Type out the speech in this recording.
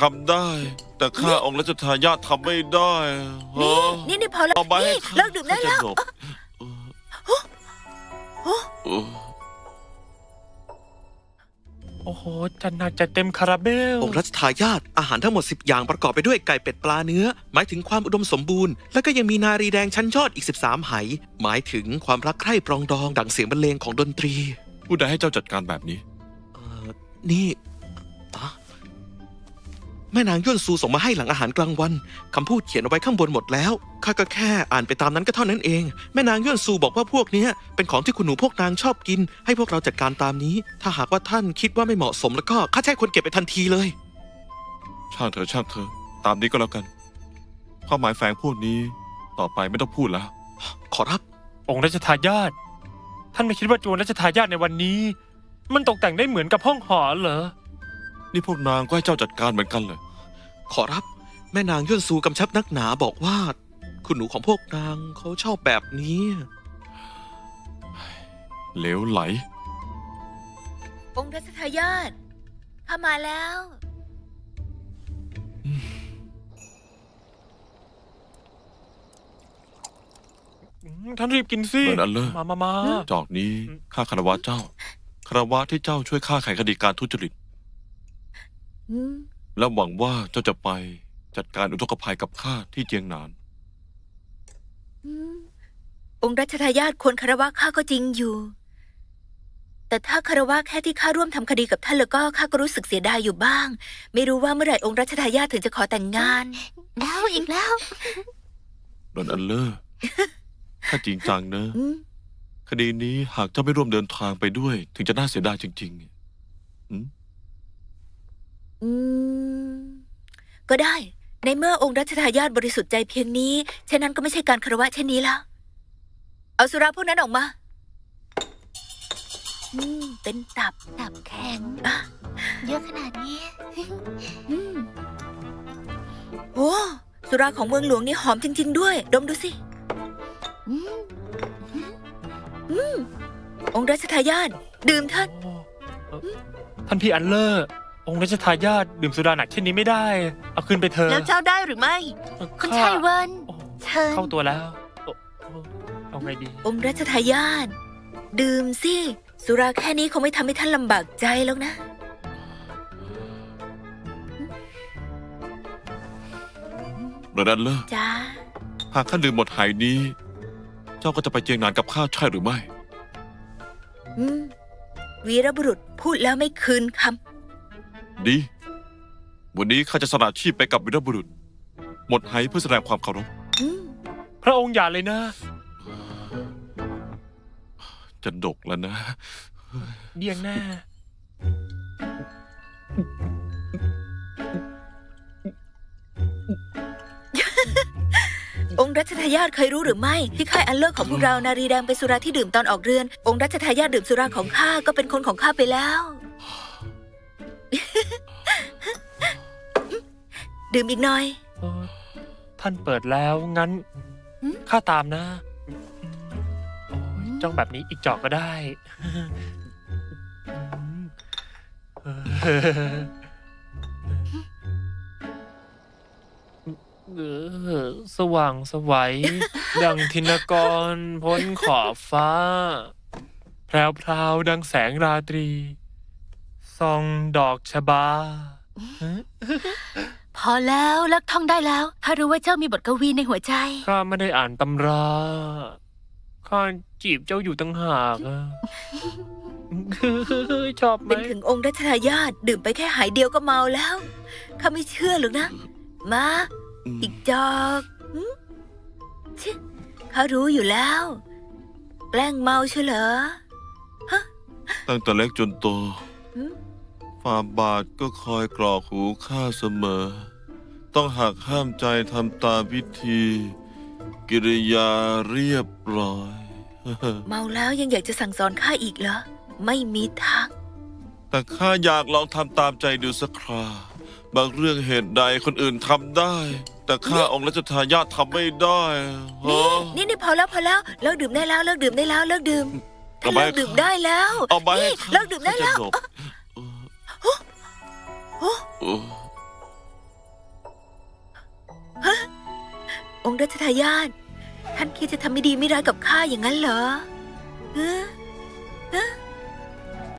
ทำได้แต่ข้าองค์รัชทายาททำไม่ได้นี่พอแล้วนี่เลิกดื่มได้แล้วโอ้โหจัดหนักจัดเต็มคาราเบลองค์รัชทายาทอาหารทั้งหมด10อย่างประกอบไปด้วยไก่เป็ดปลาเนื้อหมายถึงความอุดมสมบูรณ์และก็ยังมีนารีแดงชั้นยอดอีก13ไหหมายถึงความรักใคร่ปรองดองดังเสียงบรรเลงของดนตรีผู้ใดให้เจ้าจัดการแบบนี้นี่แม่นางย่วนซูส่งมาให้หลังอาหารกลางวันคำพูดเขียนเอาไว้ข้างบนหมดแล้วข้าก็แค่อ่านไปตามนั้นก็เท่านั้นเองแม่นางย่วนซูบอกว่าพวกนี้เป็นของที่คุณหนูพวกนางชอบกินให้พวกเราจัดการตามนี้ถ้าหากว่าท่านคิดว่าไม่เหมาะสมแล้วก็ข้าแจ้งคนเก็บไปทันทีเลยช่างเถอะช่างเถอะตามนี้ก็แล้วกันความหมายแฝงพวกนี้ต่อไปไม่ต้องพูดแล้วขอรับองค์รัชทายาทท่านไม่คิดว่าจวนรัชทายาทในวันนี้มันตกแต่งได้เหมือนกับห้องหอเหรอนี่พวกนางก็ให้เจ้าจัดการเหมือนกันเลยขอรับแม่นางย่วนซูกำชับนักหนาบอกว่าคุณหนูของพวกนางเขาชอบแบบนี้เหลวไหลองค์รัชทายาทเข้ามาแล้วท่านรีบกินสิมาจอกนี้ข้าคารวะเจ้าคารวะที่เจ้าช่วยข้าไขคดีการทุจริตแล้วหวังว่าเจ้าจะไปจัดการอุทกภัยกับข้าที่เจียงหนานองค์รัชทายาทควรคารวะข้าก็จริงอยู่แต่ถ้าคารวะแค่ที่ข้าร่วมทำคดีกับท่านแล้วก็ข้าก็รู้สึกเสียดายอยู่บ้างไม่รู้ว่าเมื่อไหร่องค์รัชทายาทถึงจะขอแต่งงานแล้วอีกแล้วดอนอัลเลอร์ข้าจริงจังนะคดีนี้หากเจ้าไม่ร่วมเดินทางไปด้วยถึงจะน่าเสียดายจริงๆก็ได้ในเมื่อองค์รัชทายาทบริสุทธิ์ใจเพียงนี้เช่นนั้นก็ไม่ใช่การคารวะเช่นนี้แล้วเอาสุราพวกนั้นออกมาเป็นตับแข็งเยอะขนาดนี้โอ้สุราของเมืองหลวงนี่หอมจริงๆด้วยดมดูสิองค์รัชทายาทดื่มท่านพี่อันเลอร์องค์รัชทายาทดื่มสุดาหนักเช่นนี้ไม่ได้เอาคืนไปเธอแล้วเจ้าได้หรือไม่คุณชายเวินเชิญเข้าตัวแล้วเอาไงดีองค์รัชทายาทดื่มสิสุราแค่นี้คงไม่ทำให้ท่านลำบากใจแล้วนะเดี๋ยวนั้นเลิกจ้าหากท่านดื่มหมดหายนี้เจ้าก็จะไปเจียงหนานกับข้าใช่หรือไม่วีรบุรุษพูดแล้วไม่คืนคำดีวันนี้ข้าจะสละชีพไปกับวีรบุรุษหมดไหเพื่อแสดงความเคารพพระองค์อย่าเลยนะจะดกแล้วนะเดี่ยงหน้าองค์รัชทายาทเคยรู้หรือไม่ที่ค่ายอันเลิกของพวกเรานารีแดงเป็นสุราที่ดื่มตอนออกเรือนองค์รัชทายาทดื่มสุราของข้าก็เป็นคนของข้าไปแล้วดื่มอีกหน่อยท่านเปิดแล้วงั้นข้าตามนะจ้องแบบนี้อีกจอกก็ได้สว่างสวัยดังทินกรพ้นขอบฟ้าแพรวพราวดังแสงราตรีซองดอกชบาพอแล้วเลิกท่องได้แล้วถ้ารู้ว่าเจ้ามีบทกวีในหัวใจข้าไม่ได้อ่านตำราข้าจีบเจ้าอยู่ตั้งหากชอบไหมเป็นถึงองค์รัชทายาทดื่มไปแค่หายเดียวก็เมาแล้วข้าไม่เชื่อหรอกนะมาอีกจอกข้ารู้อยู่แล้วแกล้งเมาเฉยเหรอตั้งแต่เล็กจนโตฝ่าบาทก็คอยกรอกหูข้าเสมอต้องหักห้ามใจทำตามพิธีกิริยาเรียบร้อยเมาแล้วยังอยากจะสั่งสอนข้าอีกเหรอไม่มีทางแต่ข้าอยากลองทำตามใจดูสักคราบางเรื่องเหตุใดคนอื่นทำได้แต่ข้าองค์รัชทายาททำไม่ได้นี่พอแล้วเลิกดื่มได้แล้วเลิกดื่มเลิกดื่มได้แล้วเลิกดื่มได้แล้ว องค์รัชทายาทท่านคิดจะทำไม่ดีไม่ร้ายกับข้าอย่างนั้นเหรอ